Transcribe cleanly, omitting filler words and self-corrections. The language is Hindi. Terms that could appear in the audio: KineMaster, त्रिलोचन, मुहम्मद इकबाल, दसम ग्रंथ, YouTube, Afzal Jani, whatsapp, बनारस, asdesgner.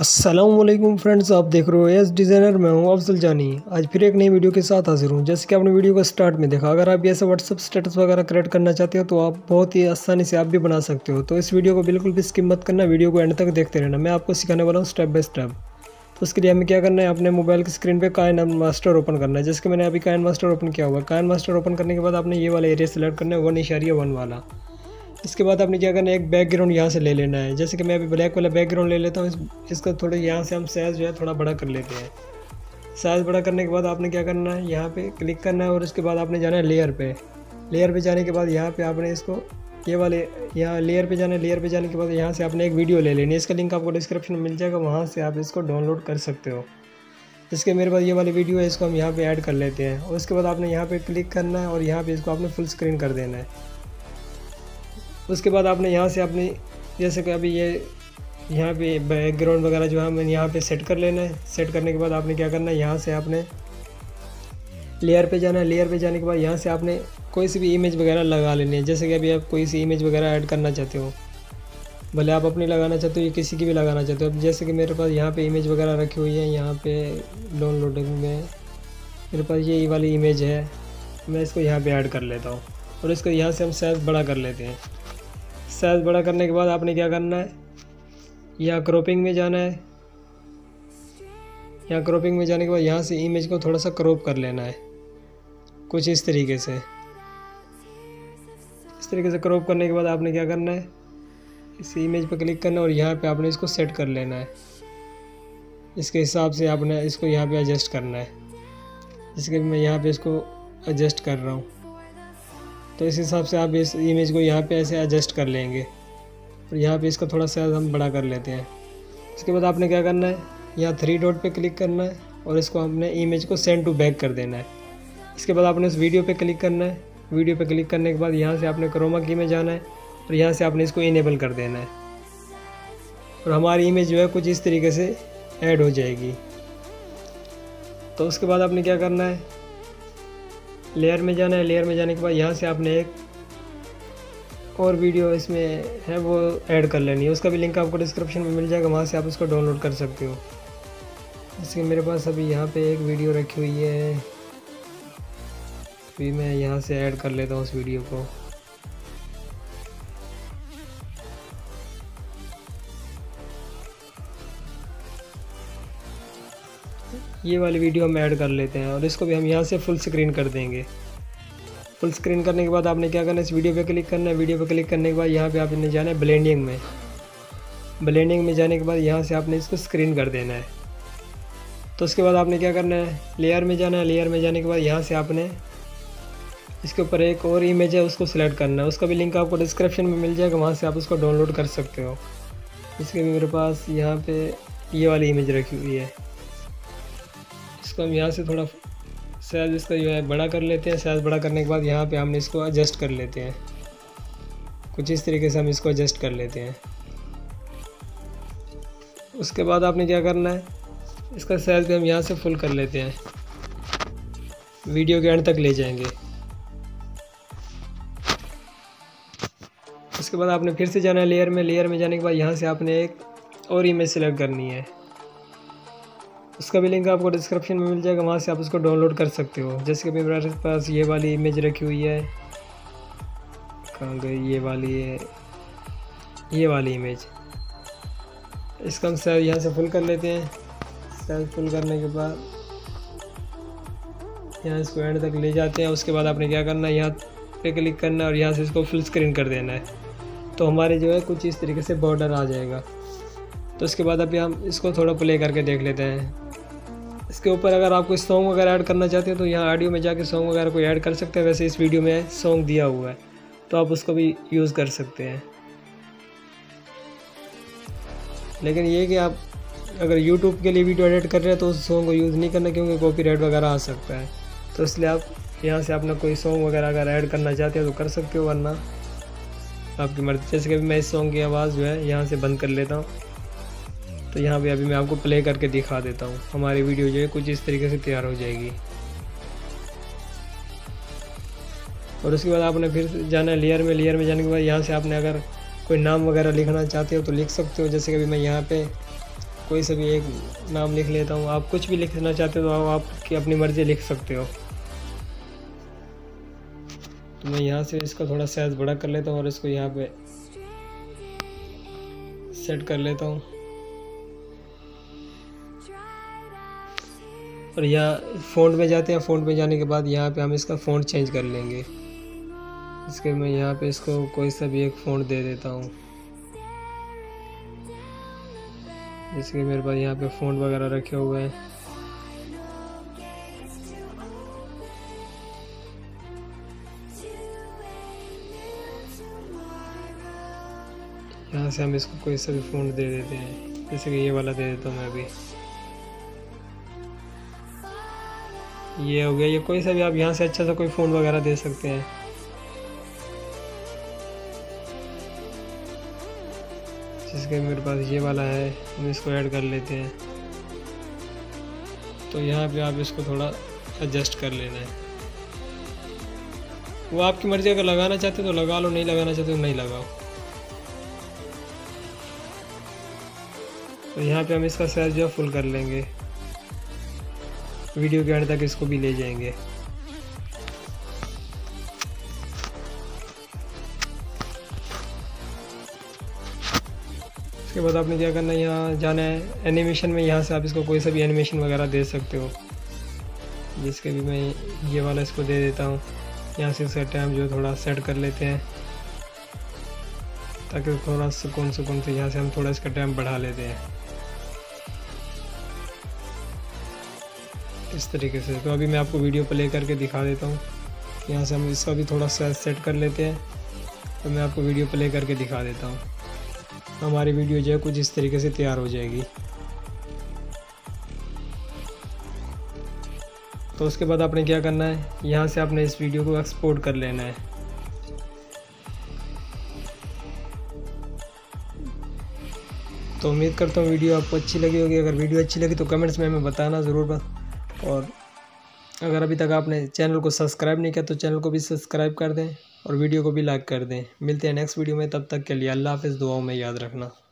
अस्सलाम फ्रेंड्स, आप देख रहे हो एस डिज़ाइनर। मैं हूं अफजल जानी। आज फिर एक नई वीडियो के साथ हाजिर हूं। जैसे कि आपने वीडियो का स्टार्ट में देखा, अगर आप ऐसे व्हाट्सअप स्टेटस वगैरह क्रिएट करना चाहते हो तो आप बहुत ही आसानी से आप भी बना सकते हो। तो इस वीडियो को बिल्कुल भी स्किप मत करना, वीडियो को एंड तक देखते रहना। मैं आपको सिखाने वाला हूँ स्टेप बाय स्टेप। तो उसके लिए हमें क्या करना है, अपने मोबाइल की स्क्रीन पर KineMaster ओपन करना है। जैसे मैंने अभी KineMaster ओपन किया हुआ है। KineMaster ओपन करने के बाद आपने ये वाला एरिया सेलेक्ट करना है, 1.1 वाला। इसके बाद आपने क्या करना है, एक बैकग्राउंड यहाँ से ले लेना है। जैसे कि मैं अभी ब्लैक वाला बैकग्राउंड ले लेता हूँ। इसका थोड़ा यहाँ से हम साइज़ जो है थोड़ा बड़ा कर लेते हैं। साइज़ बड़ा करने के बाद आपने क्या करना है, यहाँ पे क्लिक करना है और इसके बाद आपने जाना है लेयर पे। लेयर पे जाने के बाद यहाँ पे आपने इसको ये वाले यहाँ लेयर पे जाना है। लेयर पे जाने के बाद यहाँ से आपने एक वीडियो ले लेनी है। इसका लिंक आपको डिस्क्रिप्शन में मिल जाएगा, वहाँ से आप इसको डाउनलोड कर सकते हो। इसके मेरे पास ये वाली वीडियो है, इसको हम यहाँ पर ऐड कर लेते हैं। और उसके बाद आपने यहाँ पर क्लिक करना है और यहाँ पर इसको आपने फुल स्क्रीन कर देना है। उसके बाद आपने यहाँ से अपनी जैसे कि अभी ये यहाँ पे बैकग्राउंड वगैरह जो है मैंने यहाँ पे सेट कर लेना है। सेट करने के बाद आपने क्या करना है, यहाँ से आपने लेयर पे जाना है। लेयर पे जाने के बाद यहाँ से आपने कोई सी भी इमेज वगैरह लगा लेनी है। जैसे कि अभी आप कोई सी इमेज वगैरह ऐड करना चाहते हो, भले आप अपनी लगाना चाहते हो या किसी की भी लगाना चाहते हो। अब जैसे कि मेरे पास यहाँ पर इमेज वगैरह रखी हुई है, यहाँ पर डाउनलोडिंग में मेरे पास ये वाली इमेज है। मैं इसको यहाँ पर ऐड कर लेता हूँ और इसको यहाँ से हम साइज़ बड़ा कर लेते हैं। साइज़ बड़ा करने के बाद आपने क्या करना है, यहाँ क्रॉपिंग में जाना है। यहाँ क्रॉपिंग में जाने के बाद यहाँ से इमेज को थोड़ा सा क्रॉप कर लेना है, कुछ इस तरीके से। इस तरीके से क्रॉप करने के बाद आपने क्या करना है, इस इमेज पर क्लिक करना है और यहाँ पे आपने इसको सेट कर लेना है। इसके हिसाब से आपने इसको यहाँ पर एडजस्ट करना है। इसके मैं यहाँ पर इसको एडजस्ट कर रहा हूँ, तो इस हिसाब से आप इस इमेज को यहाँ पे ऐसे एडजस्ट कर लेंगे। और यहाँ पे इसका थोड़ा सा हम बड़ा कर लेते हैं। इसके बाद आपने क्या करना है, यहाँ 3 डॉट पे क्लिक करना है और इसको हमने इमेज को सेंड टू बैक कर देना है। इसके बाद आपने इस वीडियो पे क्लिक करना है। वीडियो पे क्लिक करने के बाद यहाँ से आपने क्रोमा की में जाना है और यहाँ से आपने इसको इनेबल कर देना है। और हमारी इमेज जो है कुछ इस तरीके से ऐड हो जाएगी। तो उसके बाद आपने क्या करना है, लेयर में जाना है। लेयर में जाने के बाद यहाँ से आपने एक और वीडियो इसमें है वो ऐड कर लेनी है। उसका भी लिंक आपको डिस्क्रिप्शन में मिल जाएगा, वहाँ से आप उसको डाउनलोड कर सकते हो। इसके मेरे पास अभी यहाँ पे एक वीडियो रखी हुई है, अभी मैं यहाँ से ऐड कर लेता हूँ उस वीडियो को। ये वाली वीडियो हम ऐड कर लेते हैं और इसको भी हम यहाँ से फुल स्क्रीन कर देंगे। फुल स्क्रीन करने के बाद आपने क्या करना है, इस वीडियो पे क्लिक करना है। वीडियो पे क्लिक करने के बाद यहाँ पे आपने जाना है ब्लेंडिंग में। ब्लेंडिंग में जाने के बाद यहाँ से आपने इसको स्क्रीन कर देना है। तो उसके बाद आपने क्या करना है, लेयर में जाना है। लेयर में जाने के बाद यहाँ से आपने इसके ऊपर एक और इमेज है, उसको सिलेक्ट करना है। उसका भी लिंक आपको डिस्क्रिप्शन में मिल जाएगा, वहाँ से आप उसको डाउनलोड कर सकते हो। इसके मेरे पास यहाँ पर ये वाली इमेज रखी हुई है, इसको हम यहाँ से थोड़ा साइज़ इसका जो है बड़ा कर लेते हैं। साइज़ बड़ा करने के बाद यहाँ पे हमने इसको एडजस्ट कर लेते हैं, कुछ इस तरीके से हम इसको एडजस्ट कर लेते हैं। उसके बाद आपने क्या करना है, इसका साइज़ भी हम यहाँ से फुल कर लेते हैं, वीडियो के एंड तक ले जाएंगे। उसके बाद आपने फिर से जाना है लेयर में। लेयर में जाने के बाद यहाँ से आपने एक और इमेज सेलेक्ट करनी है। उसका भी लिंक आपको डिस्क्रिप्शन में मिल जाएगा, वहाँ से आप उसको डाउनलोड कर सकते हो। जैसे कि मेरे पास ये वाली इमेज रखी हुई है, कहाँ गई ये वाली है, ये वाली इमेज। इसका हम साइज यहाँ से फुल कर लेते हैं। साइज फुल करने के बाद यहाँ इसको एंड तक ले जाते हैं। उसके बाद आपने क्या करना है, यहाँ पे क्लिक करना है और यहाँ से इसको फुल स्क्रीन कर देना है। तो हमारे जो है कुछ इस तरीके से बॉर्डर आ जाएगा। तो उसके बाद अभी हम इसको थोड़ा प्ले करके देख लेते हैं। इसके ऊपर अगर आप कोई सॉन्ग वगैरह ऐड करना चाहते हो तो यहाँ ऑडियो में जाके सॉन्ग वगैरह कोई ऐड कर सकते हैं। वैसे इस वीडियो में सॉन्ग दिया हुआ है, तो आप उसको भी यूज़ कर सकते हैं। लेकिन ये कि आप अगर YouTube के लिए वीडियो एडिट कर रहे हैं तो उस सॉन्ग को यूज़ नहीं करना, क्योंकि कॉपीराइट वगैरह आ सकता है। तो इसलिए आप यहाँ से अपना कोई सॉन्ग वगैरह अगर ऐड करना चाहते हो तो कर सकते हो, वरना आपकी मर्ज़ी। जैसे कि मैं इस सॉन्ग की आवाज़ जो है यहाँ से बंद कर लेता हूँ। तो यहाँ पे अभी मैं आपको प्ले करके दिखा देता हूँ, हमारी वीडियो जो है कुछ इस तरीके से तैयार हो जाएगी। और उसके बाद आपने फिर जाना है लेयर में। लेयर में जाने के बाद यहाँ से आपने अगर कोई नाम वगैरह लिखना चाहते हो तो लिख सकते हो। जैसे कि अभी मैं यहाँ पे कोई से भी एक नाम लिख लेता हूँ। आप कुछ भी लिखना चाहते हो तो आप अपनी मर्जी लिख सकते हो। तो मैं यहाँ से इसका थोड़ा साइज बड़ा कर लेता हूँ और इसको यहाँ पे सेट कर लेता हूँ। और यहाँ फ़ॉन्ट में जाते हैं, फ़ॉन्ट में जाने के बाद यहाँ पे हम इसका फ़ॉन्ट चेंज कर लेंगे। इसके मैं यहाँ पे इसको कोई सा भी एक फ़ॉन्ट दे देता हूँ। इसके मेरे पास यहाँ पे फ़ॉन्ट वगैरह रखे हुए हैं। यहाँ से हम इसको कोई सा भी फ़ॉन्ट दे देते हैं, जैसे कि ये वाला दे देता हूँ मैं अभी। ये हो गया, ये कोई सा भी आप यहाँ से अच्छा सा कोई फ़ॉन्ट वगैरह दे सकते हैं। जिसके मेरे पास ये वाला है, हम इसको ऐड कर लेते हैं। तो यहाँ पे आप इसको थोड़ा एडजस्ट कर लेना है, वो आपकी मर्ज़ी। अगर लगाना चाहते हो तो लगा लो, नहीं लगाना चाहते तो नहीं लगाओ। तो यहाँ पे हम इसका साइज जो फुल कर लेंगे, वीडियो के एंड तक इसको भी ले जाएंगे। इसके बाद आपने क्या करना है, यहाँ जाना है एनिमेशन में। यहाँ से आप इसको कोई सा भी एनिमेशन वगैरह दे सकते हो, जिसके भी मैं ये वाला इसको दे देता हूँ। यहाँ से इसका टाइम जो थोड़ा सेट कर लेते हैं, ताकि थोड़ा सुकून से यहाँ से हम थोड़ा इसका टाइम बढ़ा लेते हैं इस तरीके से। तो अभी मैं आपको वीडियो प्ले करके दिखा देता हूँ। यहाँ से हम इसका भी थोड़ा सा सेट कर लेते हैं। तो मैं आपको वीडियो प्ले करके दिखा देता हूँ। हमारी वीडियो जो है कुछ इस तरीके से तैयार हो जाएगी। तो उसके बाद आपने क्या करना है, यहाँ से आपने इस वीडियो को एक्सपोर्ट कर लेना है। तो उम्मीद करता हूँ वीडियो आपको अच्छी लगी होगी। अगर वीडियो अच्छी लगी तो कमेंट्स में हमें बताना ज़रूर। और अगर अभी तक आपने चैनल को सब्सक्राइब नहीं किया तो चैनल को भी सब्सक्राइब कर दें और वीडियो को भी लाइक कर दें। मिलते हैं नेक्स्ट वीडियो में, तब तक के लिए अल्लाह हाफ़िज़। दुआओं में याद रखना।